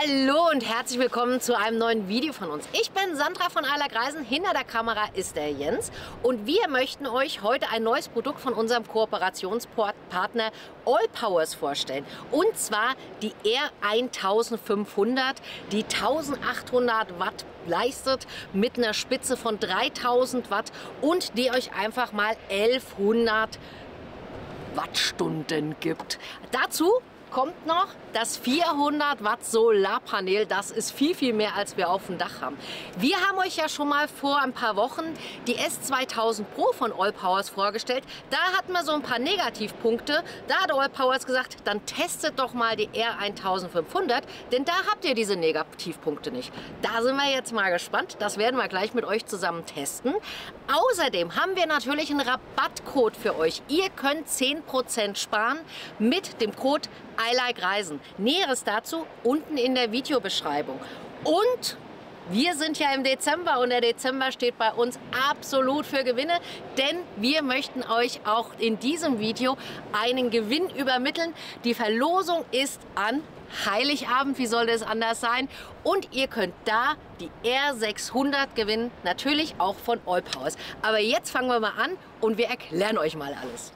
Hallo und herzlich willkommen zu einem neuen Video von uns. Ich bin Sandra von I like Reisen, hinter der Kamera ist der Jens und wir möchten euch heute ein neues Produkt von unserem Kooperationspartner AllPowers vorstellen. Und zwar die R1500, die 1800 Watt leistet mit einer Spitze von 3000 Watt und die euch einfach mal 1100 Wattstunden gibt. Dazu kommt noch das 400 Watt Solarpanel. Das ist viel, viel mehr, als wir auf dem Dach haben. Wir haben euch ja schon mal vor ein paar Wochen die S2000 Pro von AllPowers vorgestellt. Da hatten wir so ein paar Negativpunkte. Da hat AllPowers gesagt, dann testet doch mal die R1500, denn da habt ihr diese Negativpunkte nicht. Da sind wir jetzt mal gespannt. Das werden wir gleich mit euch zusammen testen. Außerdem haben wir natürlich einen Rabattcode für euch. Ihr könnt 10% sparen mit dem Code I like Reisen. Näheres dazu unten in der Videobeschreibung. Und wir sind ja im Dezember und der Dezember steht bei uns absolut für Gewinne, denn wir möchten euch auch in diesem Video einen Gewinn übermitteln. Die Verlosung ist an Heiligabend, wie soll das anders sein? Und ihr könnt da die R600 gewinnen, natürlich auch von AllPowers. Aber jetzt fangen wir mal an und wir erklären euch mal alles.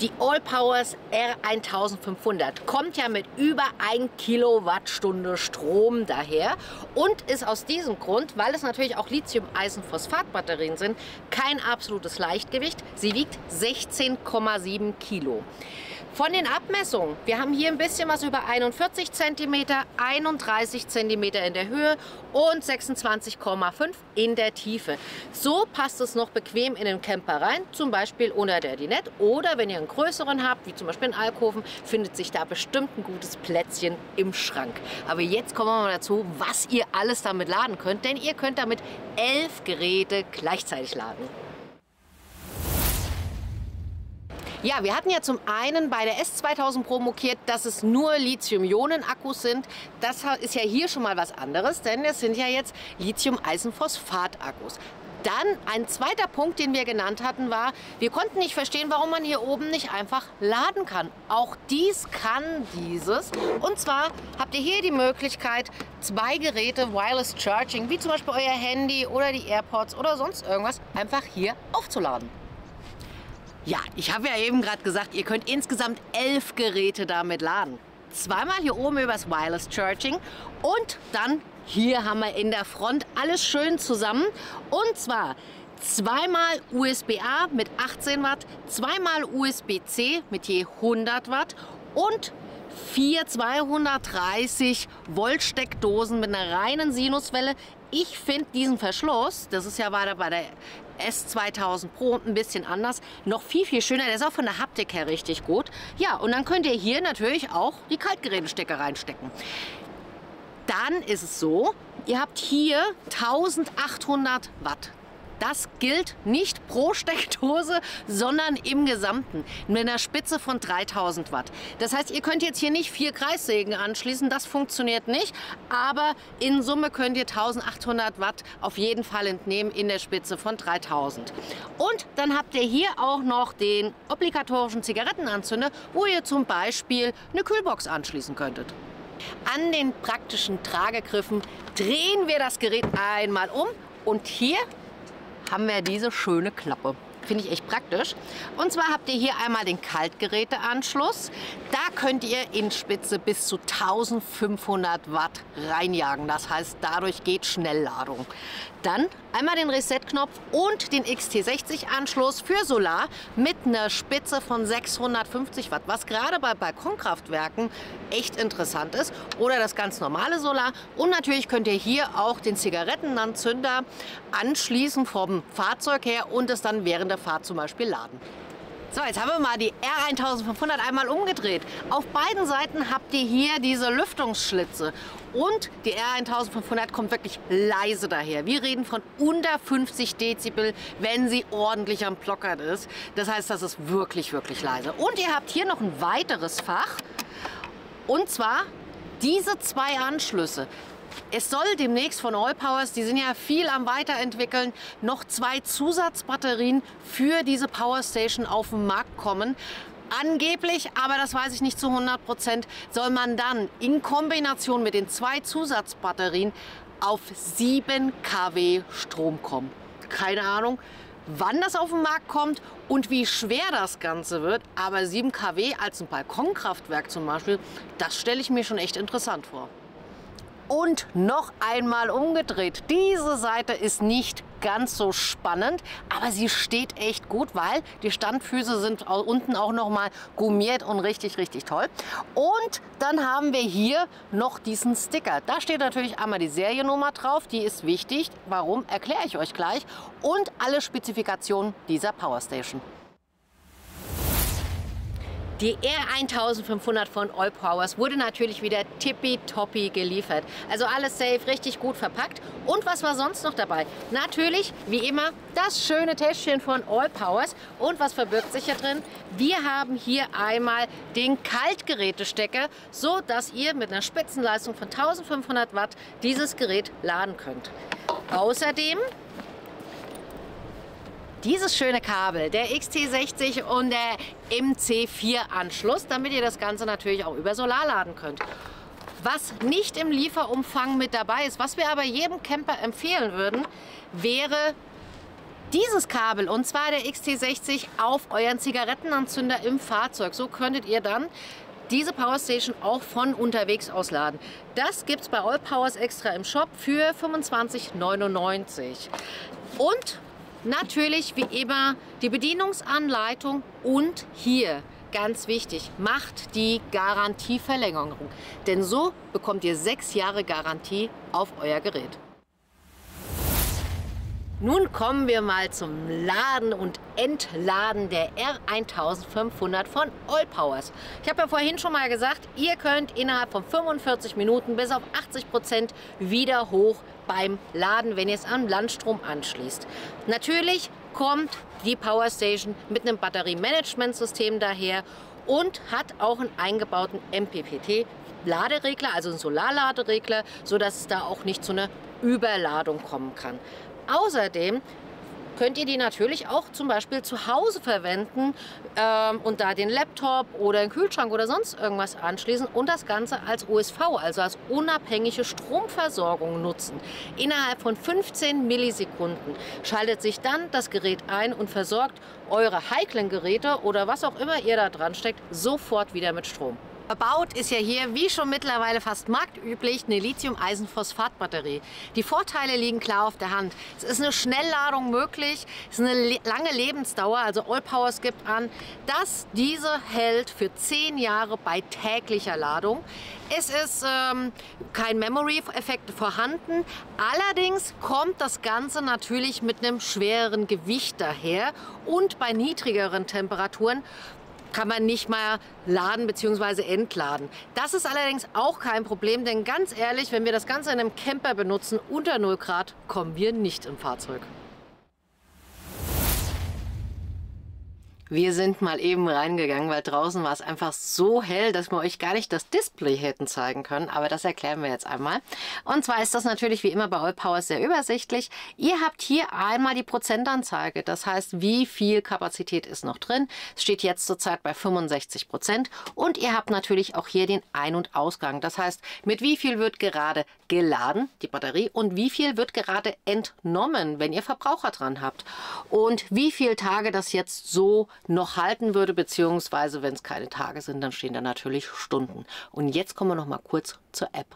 Die AllPowers R1500 kommt ja mit über 1 Kilowattstunde Strom daher und ist aus diesem Grund, weil es natürlich auch Lithium-Eisen-Phosphat-Batterien sind, kein absolutes Leichtgewicht. Sie wiegt 16,7 Kilo. Von den Abmessungen, wir haben hier ein bisschen was über 41 cm, 31 cm in der Höhe und 26,5 in der Tiefe. So passt es noch bequem in den Camper rein, zum Beispiel unter der Dinette oder wenn ihr einen größeren habt, wie zum Beispiel einen Alkoven, findet sich da bestimmt ein gutes Plätzchen im Schrank. Aber jetzt kommen wir mal dazu, was ihr alles damit laden könnt, denn ihr könnt damit 11 Geräte gleichzeitig laden. Ja, wir hatten ja zum einen bei der S2000 Pro mokiert, dass es nur Lithium-Ionen-Akkus sind. Das ist ja hier schon mal was anderes, denn es sind ja jetzt Lithium-Eisen-Phosphat-Akkus. Dann ein zweiter Punkt, den wir genannt hatten, war, wir konnten nicht verstehen, warum man hier oben nicht einfach laden kann. Auch dies kann dieses. Und zwar habt ihr hier die Möglichkeit, zwei Geräte Wireless Charging, wie zum Beispiel euer Handy oder die AirPods oder sonst irgendwas, einfach hier aufzuladen. Ja, ich habe ja eben gerade gesagt, ihr könnt insgesamt 11 Geräte damit laden. Zweimal hier oben übers Wireless Charging und dann hier haben wir in der Front alles schön zusammen. Und zwar zweimal USB-A mit 18 Watt, zweimal USB-C mit je 100 Watt und 4 230 Volt Steckdosen mit einer reinen Sinuswelle. Ich finde diesen Verschluss, das ist ja bei der S2000 Pro ein bisschen anders, noch viel, viel schöner. Der ist auch von der Haptik her richtig gut. Ja, und dann könnt ihr hier natürlich auch die Kaltgerätestecker reinstecken. Dann ist es so, ihr habt hier 1800 Watt. Das gilt nicht pro Steckdose, sondern im Gesamten mit einer Spitze von 3000 Watt. Das heißt, ihr könnt jetzt hier nicht 4 Kreissägen anschließen, das funktioniert nicht, aber in Summe könnt ihr 1800 Watt auf jeden Fall entnehmen in der Spitze von 3000. Und dann habt ihr hier auch noch den obligatorischen Zigarettenanzünder, wo ihr zum Beispiel eine Kühlbox anschließen könntet. An den praktischen Tragegriffen drehen wir das Gerät einmal um und hier haben wir diese schöne Klappe. Finde ich echt praktisch. Und zwar habt ihr hier einmal den Kaltgeräteanschluss. Da könnt ihr in Spitze bis zu 1500 Watt reinjagen. Das heißt, dadurch geht Schnellladung. Dann einmal den Reset-Knopf und den XT60-Anschluss für Solar mit einer Spitze von 650 Watt, was gerade bei Balkonkraftwerken echt interessant ist. Oder das ganz normale Solar. Und natürlich könnt ihr hier auch den Zigarettenanzünder anschließen vom Fahrzeug her und es dann während der Fahrt zum Beispiel laden. So, jetzt haben wir mal die R1500 einmal umgedreht. Auf beiden Seiten habt ihr hier diese Lüftungsschlitze. Und die R1500 kommt wirklich leise daher. Wir reden von unter 50 Dezibel, wenn sie ordentlich am Plockern ist. Das heißt, das ist wirklich, wirklich leise. Und ihr habt hier noch ein weiteres Fach. Und zwar diese zwei Anschlüsse. Es soll demnächst von AllPowers, die sind ja viel am Weiterentwickeln, noch 2 Zusatzbatterien für diese Powerstation auf den Markt kommen. Angeblich, aber das weiß ich nicht zu 100%, soll man dann in Kombination mit den 2 Zusatzbatterien auf 7 kW Strom kommen. Keine Ahnung, wann das auf den Markt kommt und wie schwer das Ganze wird, aber 7 kW als ein Balkonkraftwerk zum Beispiel, das stelle ich mir schon echt interessant vor. Und noch einmal umgedreht. Diese Seite ist nicht ganz so spannend, aber sie steht echt gut, weil die Standfüße sind unten auch nochmal gummiert und richtig, richtig toll. Und dann haben wir hier noch diesen Sticker. Da steht natürlich einmal die Seriennummer drauf, die ist wichtig. Warum, erkläre ich euch gleich. Und alle Spezifikationen dieser Powerstation. Die R1500 von AllPowers wurde natürlich wieder tippitoppi geliefert. Also alles safe, richtig gut verpackt. Und was war sonst noch dabei? Natürlich, wie immer, das schöne Täschchen von AllPowers. Und was verbirgt sich hier drin? Wir haben hier einmal den Kaltgerätestecker, so dass ihr mit einer Spitzenleistung von 1500 Watt dieses Gerät laden könnt. Außerdem dieses schöne Kabel, der XT60 und der MC4-Anschluss, damit ihr das Ganze natürlich auch über Solar laden könnt. Was nicht im Lieferumfang mit dabei ist, was wir aber jedem Camper empfehlen würden, wäre dieses Kabel, und zwar der XT60 auf euren Zigarettenanzünder im Fahrzeug. So könntet ihr dann diese Powerstation auch von unterwegs aus laden. Das gibt es bei AllPowers extra im Shop für 25,99 €. Und natürlich, wie immer, die Bedienungsanleitung und hier, ganz wichtig, macht die Garantieverlängerung. Denn so bekommt ihr 6 Jahre Garantie auf euer Gerät. Nun kommen wir mal zum Laden und Entladen der R1500 von AllPowers. Ich habe ja vorhin schon mal gesagt, ihr könnt innerhalb von 45 Minuten bis auf 80% wieder hoch beim Laden, wenn ihr es an Landstrom anschließt. Natürlich kommt die Powerstation mit einem Batteriemanagementsystem daher und hat auch einen eingebauten MPPT-Laderegler, also einen Solarladeregler, sodass es da auch nicht zu einer Überladung kommen kann. Außerdem könnt ihr die natürlich auch zum Beispiel zu Hause verwenden und da den Laptop oder den Kühlschrank oder sonst irgendwas anschließen und das Ganze als USV, also als unabhängige Stromversorgung nutzen. Innerhalb von 15 Millisekunden schaltet sich dann das Gerät ein und versorgt eure heiklen Geräte oder was auch immer ihr da dran steckt, sofort wieder mit Strom. Verbaut ist ja hier, wie schon mittlerweile fast marktüblich, eine Lithium-Eisenphosphat-Batterie. Die Vorteile liegen klar auf der Hand. Es ist eine Schnellladung möglich, es ist eine lange Lebensdauer, also AllPowers gibt an, dass diese hält für 10 Jahre bei täglicher Ladung. Es ist kein Memory-Effekt vorhanden, allerdings kommt das Ganze natürlich mit einem schwereren Gewicht daher und bei niedrigeren Temperaturen kann man nicht mal laden bzw. entladen. Das ist allerdings auch kein Problem, denn ganz ehrlich, wenn wir das Ganze in einem Camper benutzen, unter 0 Grad kommen wir nicht im Fahrzeug. Wir sind mal eben reingegangen, weil draußen war es einfach so hell, dass wir euch gar nicht das Display hätten zeigen können. Aber das erklären wir jetzt einmal. Und zwar ist das natürlich wie immer bei AllPowers sehr übersichtlich. Ihr habt hier einmal die Prozentanzeige. Das heißt, wie viel Kapazität ist noch drin. Es steht jetzt zurzeit bei 65%. Und ihr habt natürlich auch hier den Ein- und Ausgang. Das heißt, mit wie viel wird gerade geladen, die Batterie, und wie viel wird gerade entnommen, wenn ihr Verbraucher dran habt. Und wie viele Tage das jetzt so noch halten würde, beziehungsweise wenn es keine Tage sind, dann stehen da natürlich Stunden. Und jetzt kommen wir noch mal kurz zur App.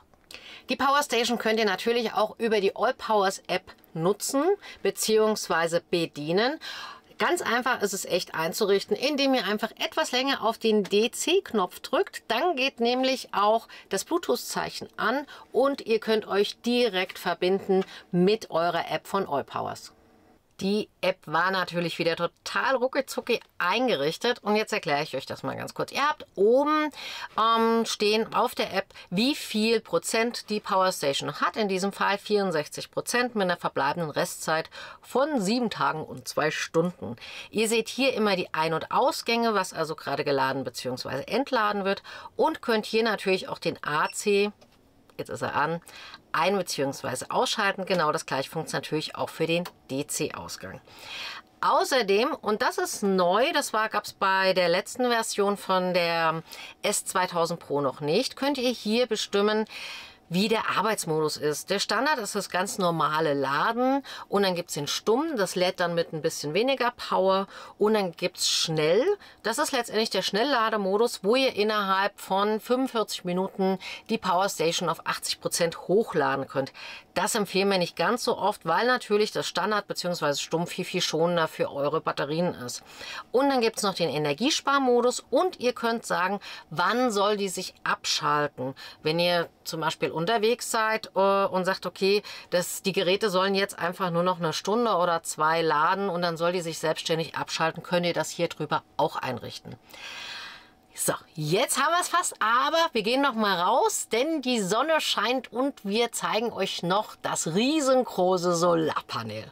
Die Powerstation könnt ihr natürlich auch über die AllPowers App nutzen, beziehungsweise bedienen. Ganz einfach ist es echt einzurichten, indem ihr einfach etwas länger auf den DC-Knopf drückt. Dann geht nämlich auch das Bluetooth-Zeichen an und ihr könnt euch direkt verbinden mit eurer App von AllPowers. Die App war natürlich wieder total rucki-zucki eingerichtet und jetzt erkläre ich euch das mal ganz kurz. Ihr habt oben stehen auf der App, wie viel Prozent die Powerstation hat. In diesem Fall 64% mit einer verbleibenden Restzeit von 7 Tagen und 2 Stunden. Ihr seht hier immer die Ein- und Ausgänge, was also gerade geladen bzw. entladen wird und könnt hier natürlich auch den AC, jetzt ist er an, ein- bzw. ausschalten. Genau das gleiche funktioniert natürlich auch für den DC-Ausgang. Außerdem, und das ist neu, das gab es bei der letzten Version von der S2000 Pro noch nicht, könnt ihr hier bestimmen, wie der Arbeitsmodus ist. Der Standard ist das ganz normale Laden und dann gibt es den Stumm, das lädt dann mit ein bisschen weniger Power, und dann gibt es Schnell. Das ist letztendlich der Schnelllademodus, wo ihr innerhalb von 45 Minuten die Powerstation auf 80% hochladen könnt. Das empfehlen wir nicht ganz so oft, weil natürlich das Standard bzw. Stumm viel, viel schonender für eure Batterien ist. Und dann gibt es noch den Energiesparmodus und ihr könnt sagen, wann soll die sich abschalten. Wenn ihr zum Beispiel unterwegs seid und sagt, okay, die Geräte sollen jetzt einfach nur noch eine Stunde oder zwei laden und dann soll die sich selbstständig abschalten, könnt ihr das hier drüber auch einrichten. So, jetzt haben wir es fast, aber wir gehen noch mal raus, denn die Sonne scheint und wir zeigen euch noch das riesengroße Solarpanel.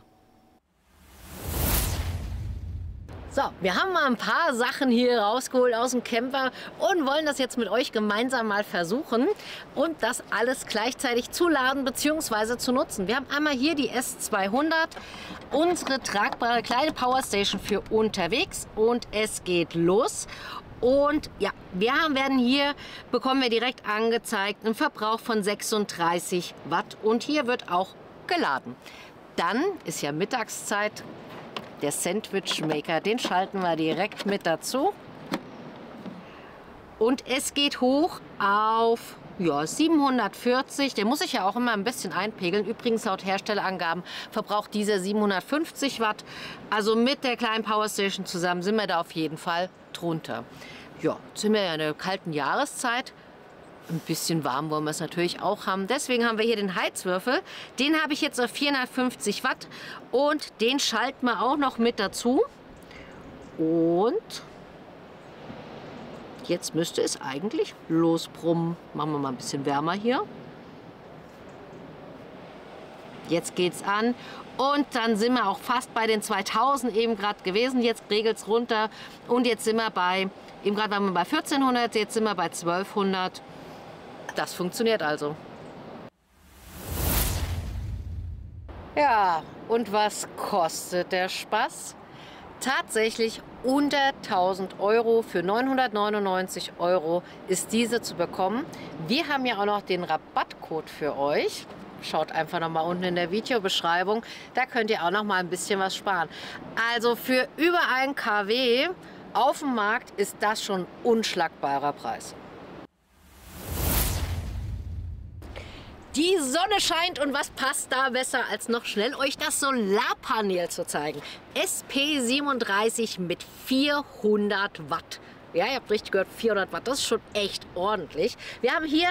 So, wir haben mal ein paar Sachen hier rausgeholt aus dem Camper und wollen das jetzt mit euch gemeinsam mal versuchen und das alles gleichzeitig zu laden bzw. zu nutzen. Wir haben einmal hier die S200, unsere tragbare kleine Powerstation für unterwegs, und es geht los. Und ja, bekommen wir direkt angezeigt einen Verbrauch von 36 Watt und hier wird auch geladen. Dann ist ja Mittagszeit. Der Sandwichmaker, den schalten wir direkt mit dazu. Und es geht hoch auf 740. Der muss sich ja auch immer ein bisschen einpegeln. Übrigens laut Herstellerangaben verbraucht dieser 750 Watt. Also mit der kleinen Powerstation zusammen sind wir da auf jeden Fall drunter. Ja, jetzt sind wir ja in der kalten Jahreszeit. Ein bisschen warm wollen wir es natürlich auch haben. Deswegen haben wir hier den Heizwürfel. Den habe ich jetzt auf 450 Watt und den schalten wir auch noch mit dazu. Und jetzt müsste es eigentlich losbrummen. Machen wir mal ein bisschen wärmer hier. Jetzt geht's an und dann sind wir auch fast bei den 2000 eben gerade gewesen. Jetzt regelt es runter und jetzt sind wir bei, eben gerade waren wir bei 1400, jetzt sind wir bei 1200. Das funktioniert also. Ja, und was kostet der Spaß? Tatsächlich unter 1000 Euro, für 999 Euro ist diese zu bekommen. Wir haben ja auch noch den Rabattcode für euch. Schaut einfach noch mal unten in der Videobeschreibung. Da könnt ihr auch noch mal ein bisschen was sparen. Also für über 1 kW auf dem Markt ist das schon ein unschlagbarer Preis. Die Sonne scheint und was passt da besser als noch schnell euch das Solarpanel zu zeigen. SP37 mit 400 Watt. Ja, ihr habt richtig gehört, 400 Watt, das ist schon echt ordentlich. Wir haben hier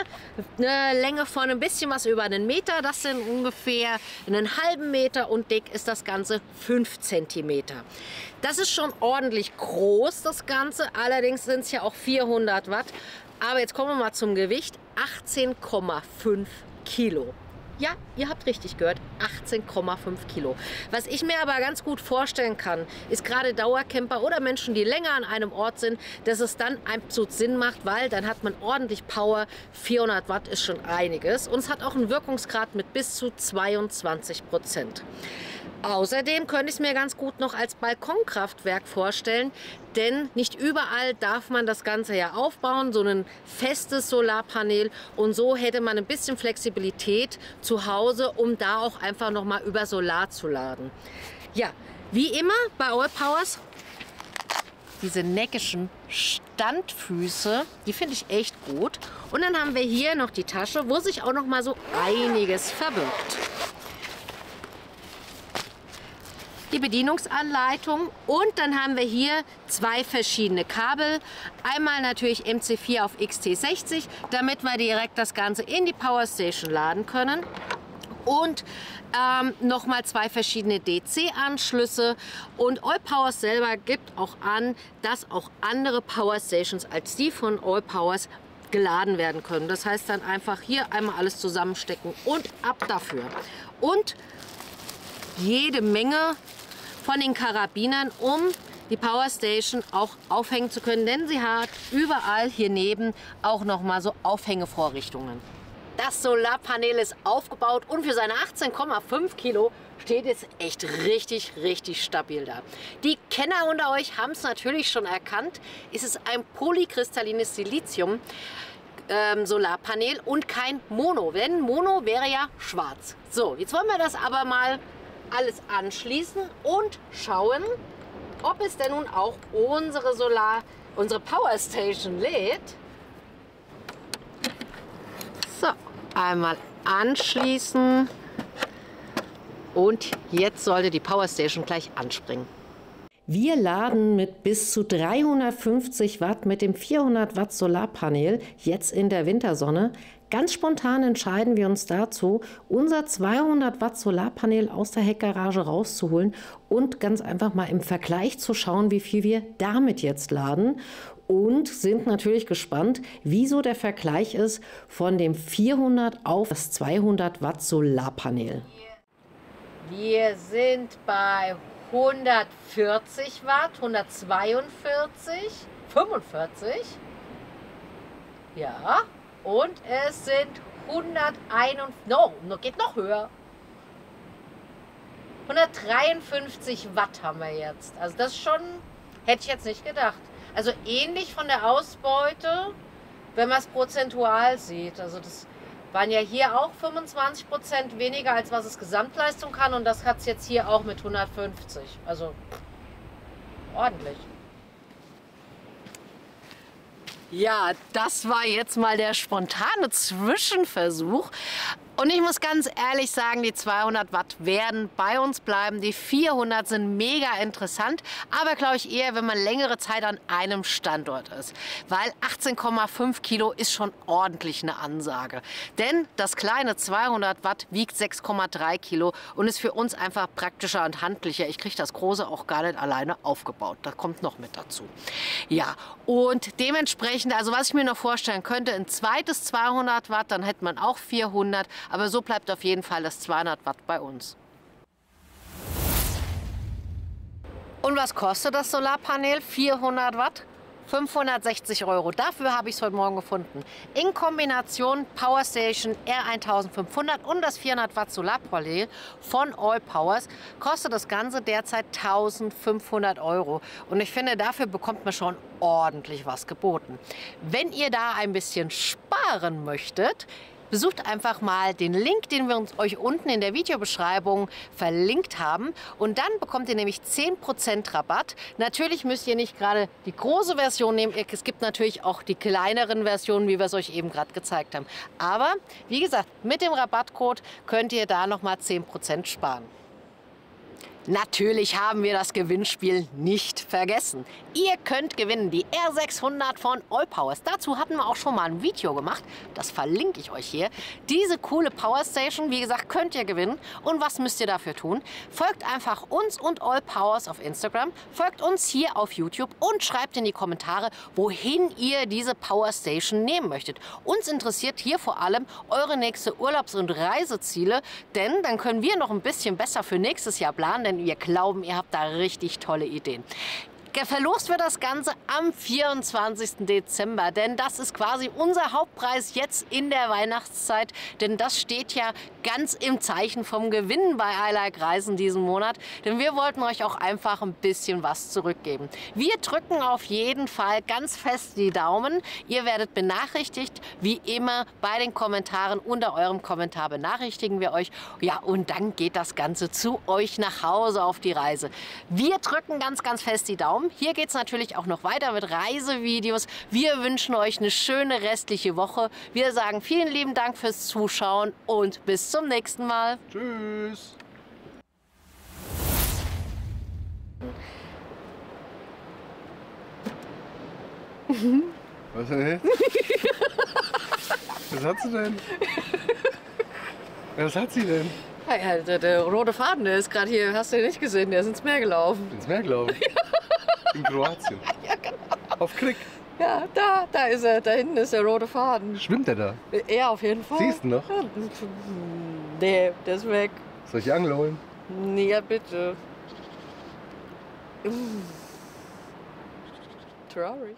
eine Länge von ein bisschen was über einen Meter, das sind ungefähr einen halben Meter und dick ist das Ganze 5 cm. Das ist schon ordentlich groß, das Ganze, allerdings sind es ja auch 400 Watt. Aber jetzt kommen wir mal zum Gewicht, 18,5 Kilo. Ja, ihr habt richtig gehört, 18,5 Kilo. Was ich mir aber ganz gut vorstellen kann, ist gerade Dauercamper oder Menschen, die länger an einem Ort sind, dass es dann absolut Sinn macht, weil dann hat man ordentlich Power. 400 Watt ist schon einiges und es hat auch einen Wirkungsgrad mit bis zu 22%. Außerdem könnte ich es mir ganz gut noch als Balkonkraftwerk vorstellen, denn nicht überall darf man das Ganze ja aufbauen, so ein festes Solarpanel, und so hätte man ein bisschen Flexibilität zu Hause, um da auch einfach nochmal über Solar zu laden. Ja, wie immer bei AllPowers, diese neckischen Standfüße, die finde ich echt gut. Und dann haben wir hier noch die Tasche, wo sich auch nochmal so einiges verbirgt. Die Bedienungsanleitung und dann haben wir hier zwei verschiedene Kabel. Einmal natürlich MC4 auf XT60, damit wir direkt das Ganze in die Powerstation laden können. Und nochmal zwei verschiedene DC-Anschlüsse. Und AllPowers selber gibt auch an, dass auch andere Powerstations als die von AllPowers geladen werden können. Das heißt dann einfach hier einmal alles zusammenstecken und ab dafür. Und jede Menge von den Karabinern, um die Powerstation auch aufhängen zu können, denn sie hat überall hier neben auch noch mal so Aufhängevorrichtungen. Das Solarpanel ist aufgebaut und für seine 18,5 Kilo steht es echt richtig stabil da. Die Kenner unter euch haben es natürlich schon erkannt. Es ist ein polykristallines Silizium Solarpanel und kein Mono, denn Mono wäre ja schwarz. So, jetzt wollen wir das aber mal alles anschließen und schauen, ob es denn nun auch unsere Power Station lädt. So, einmal anschließen und jetzt sollte die Power Station gleich anspringen. Wir laden mit bis zu 350 Watt mit dem 400 Watt Solarpanel jetzt in der Wintersonne. Ganz spontan entscheiden wir uns dazu, unser 200 Watt Solarpanel aus der Heckgarage rauszuholen und ganz einfach mal im Vergleich zu schauen, wie viel wir damit jetzt laden. Und sind natürlich gespannt, wieso der Vergleich ist von dem 400 auf das 200 Watt Solarpanel. Wir sind bei 140 Watt, 142, 45, ja, und es sind geht noch höher. 153 Watt haben wir jetzt. Also das schon, hätte ich jetzt nicht gedacht. Also ähnlich von der Ausbeute, wenn man es prozentual sieht. Also das waren ja hier auch 25% weniger, als was es Gesamtleistung kann. Und das hat es jetzt hier auch mit 150. Also ordentlich. Ja, das war jetzt mal der spontane Zwischenversuch. Und ich muss ganz ehrlich sagen, die 200 Watt werden bei uns bleiben. Die 400 sind mega interessant, aber glaube ich eher, wenn man längere Zeit an einem Standort ist. Weil 18,5 Kilo ist schon ordentlich eine Ansage. Denn das kleine 200 Watt wiegt 6,3 Kilo und ist für uns einfach praktischer und handlicher. Ich kriege das große auch gar nicht alleine aufgebaut. Das kommt noch mit dazu. Ja, und dementsprechend, also was ich mir noch vorstellen könnte, ein zweites 200 Watt, dann hätte man auch 400. Aber so bleibt auf jeden Fall das 200 Watt bei uns. Und was kostet das Solarpanel? 400 Watt? 560 €. Dafür habe ich es heute Morgen gefunden. In Kombination Powerstation R1500 und das 400 Watt Solarpanel von AllPowers kostet das Ganze derzeit 1500 €. Und ich finde, dafür bekommt man schon ordentlich was geboten. Wenn ihr da ein bisschen sparen möchtet, besucht einfach mal den Link, den wir euch unten in der Videobeschreibung verlinkt haben. Und dann bekommt ihr nämlich 10% Rabatt. Natürlich müsst ihr nicht gerade die große Version nehmen. Es gibt natürlich auch die kleineren Versionen, wie wir es euch eben gerade gezeigt haben. Aber wie gesagt, mit dem Rabattcode könnt ihr da nochmal 10% sparen. Natürlich haben wir das Gewinnspiel nicht vergessen. Ihr könnt gewinnen die R600 von AllPowers. Dazu hatten wir auch schon mal ein Video gemacht. Das verlinke ich euch hier. Diese coole Powerstation, wie gesagt, könnt ihr gewinnen. Und was müsst ihr dafür tun? Folgt einfach uns und AllPowers auf Instagram. Folgt uns hier auf YouTube und schreibt in die Kommentare, wohin ihr diese Powerstation nehmen möchtet. Uns interessiert hier vor allem eure nächste Urlaubs- und Reiseziele. Denn dann können wir noch ein bisschen besser für nächstes Jahr planen. Denn wir glauben, ihr habt da richtig tolle Ideen. Verlost wird das Ganze am 24. Dezember, denn das ist quasi unser Hauptpreis jetzt in der Weihnachtszeit. Denn das steht ja ganz im Zeichen vom Gewinnen bei I like Reisen diesen Monat. Denn wir wollten euch auch einfach ein bisschen was zurückgeben. Wir drücken auf jeden Fall ganz fest die Daumen. Ihr werdet benachrichtigt, wie immer bei den Kommentaren. Unter eurem Kommentar benachrichtigen wir euch. Ja, und dann geht das Ganze zu euch nach Hause auf die Reise. Wir drücken ganz fest die Daumen. Hier geht es natürlich auch noch weiter mit Reisevideos. Wir wünschen euch eine schöne restliche Woche. Wir sagen vielen lieben Dank fürs Zuschauen und bis zum nächsten Mal. Tschüss. Was denn? Was hat sie denn? Was hat sie denn? Ja, der rote Faden, der ist gerade hier, hast du den nicht gesehen, der ist ins Meer gelaufen. Ins Meer gelaufen? In Kroatien. Ja, genau. Auf Krieg. Ja, da ist er. Da hinten ist der rote Faden. Schwimmt er da? Ja, auf jeden Fall. Siehst du noch? Ja. Nee, der ist weg. Soll ich Angel holen? Nee, ja, bitte. Traurig.